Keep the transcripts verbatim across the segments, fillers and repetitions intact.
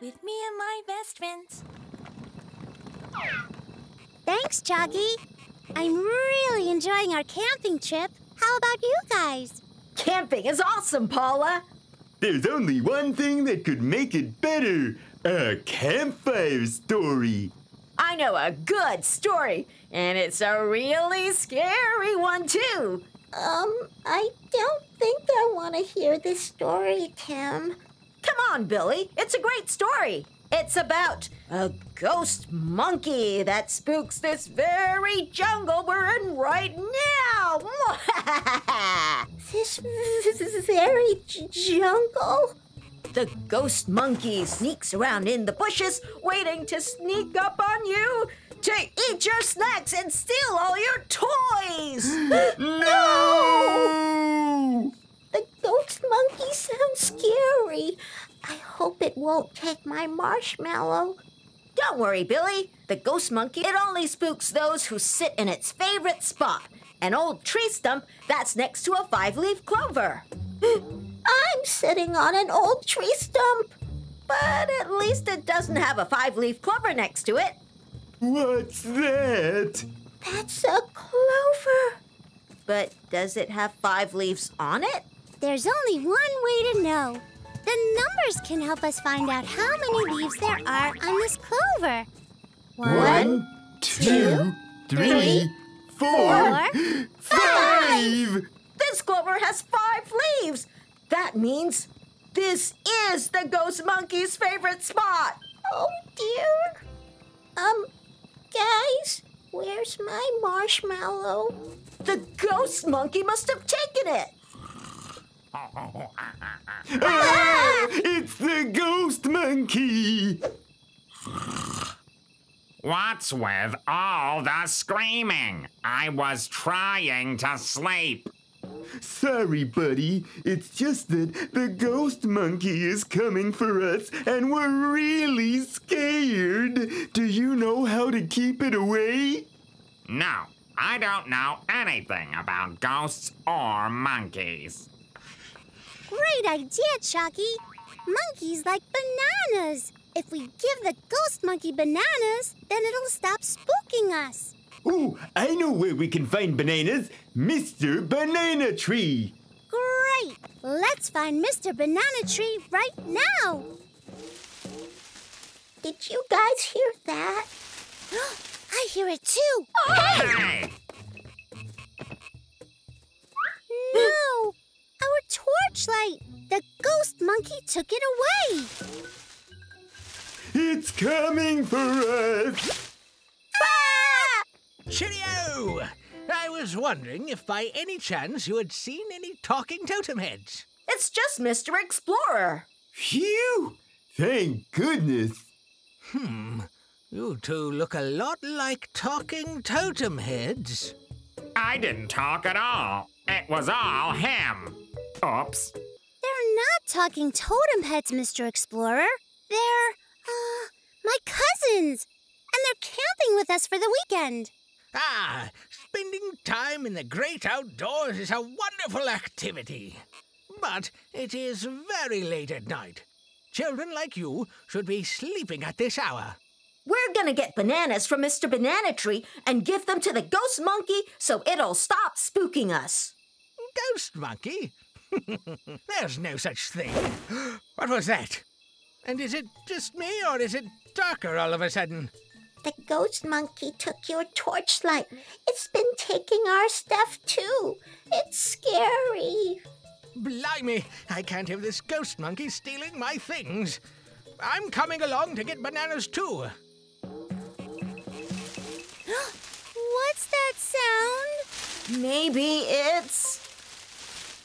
with me and my best friends. Thanks, Chalkie. I'm really enjoying our camping trip. How about you guys? Camping is awesome, Paula. There's only one thing that could make it better. A campfire story. I know a good story, and it's a really scary one, too. Um, I don't think I want to hear this story, Tim. Come on, Billy. It's a great story. It's about a ghost monkey that spooks this very jungle we're in right now. This very jungle? The ghost monkey sneaks around in the bushes, waiting to sneak up on you, to eat your snacks and steal all your toys. No! The ghost monkey sounds scary. I hope it won't take my marshmallow. Don't worry, Billy. The ghost monkey, it only spooks those who sit in its favorite spot, an old tree stump that's next to a five-leaf clover. I'm sitting on an old tree stump, but at least it doesn't have a five-leaf clover next to it. What's that? That's a clover. But does it have five leaves on it? There's only one way to know. The numbers can help us find out how many leaves there are on this clover. One, one two, two, three, three four, four five. five! This clover has five leaves. That means this is the ghost monkey's favorite spot. Oh, dear. Um, guys, where's my marshmallow? The ghost monkey must have taken it. Ah, it's the ghost monkey. What's with all the screaming? I was trying to sleep. Sorry, buddy. It's just that the ghost monkey is coming for us, and we're really scared. Do you know how to keep it away? No, I don't know anything about ghosts or monkeys. Great idea, Chalkie. Monkeys like bananas. If we give the ghost monkey bananas, then it'll stop spooking us. Ooh, I know where we can find bananas. Mister Banana Tree. Great. Let's find Mister Banana Tree right now. Did you guys hear that? I hear it too. Hey! No, our torchlight. The ghost monkey took it away. It's coming for us. Cheerio! I was wondering if by any chance you had seen any talking totem heads. It's just Mister Explorer. Phew! Thank goodness. Hmm. You two look a lot like talking totem heads. I didn't talk at all. It was all him. Oops. They're not talking totem heads, Mister Explorer. They're, uh, my cousins. And they're camping with us for the weekend. Ah, spending time in the great outdoors is a wonderful activity. But it is very late at night. Children like you should be sleeping at this hour. We're gonna get bananas from Mister Banana Tree and give them to the ghost monkey so it'll stop spooking us. Ghost monkey? There's no such thing. What was that? And is it just me or is it darker all of a sudden? The ghost monkey took your torchlight. It's been taking our stuff, too. It's scary. Blimey, I can't have this ghost monkey stealing my things. I'm coming along to get bananas, too. What's that sound? Maybe it's...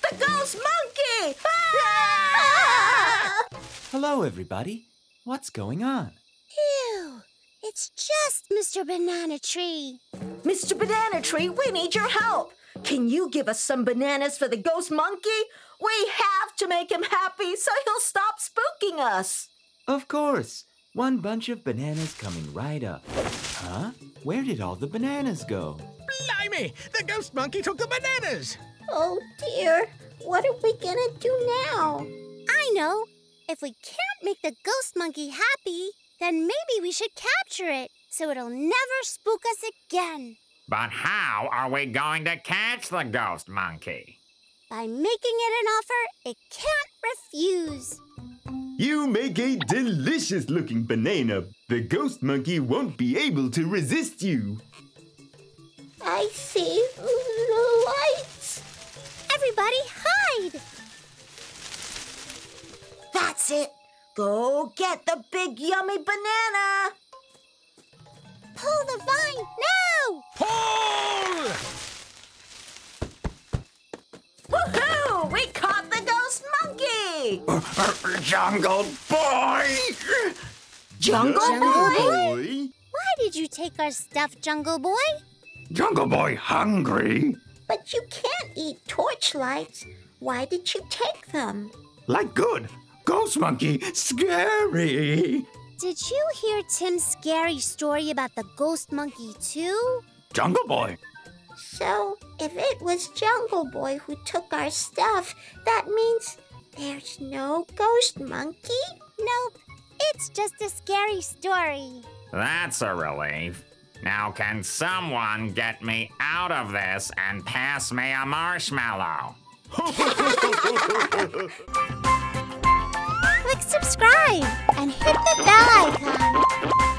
the ghost monkey! Ah! Ah! Hello, everybody. What's going on? Ew. It's just Mister Banana Tree. Mister Banana Tree, we need your help. Can you give us some bananas for the ghost monkey? We have to make him happy so he'll stop spooking us. Of course. One bunch of bananas coming right up. Huh? Where did all the bananas go? Blimey! The ghost monkey took the bananas! Oh, dear. What are we gonna do now? I know. If we can't can't make the ghost monkey happy, then maybe we should capture it so it'll never spook us again. But how are we going to catch the ghost monkey? By making it an offer it can't refuse. You make a delicious-looking banana. The ghost monkey won't be able to resist you. I see the lights. Everybody hide. That's it. Go get the big yummy banana. Pull the vine now. Pull! Woohoo! We caught the ghost monkey! Jungle Boy! Jungle, jungle boy? boy? Why did you take our stuff, Jungle Boy? Jungle Boy hungry? But you can't eat torchlights. Why did you take them? Like good. Ghost monkey, scary! Did you hear Tim's scary story about the ghost monkey too? Jungle Boy. So, if it was Jungle Boy who took our stuff, that means there's no ghost monkey? Nope, it's just a scary story. That's a relief. Now can someone get me out of this and pass me a marshmallow? Click subscribe and hit the bell icon.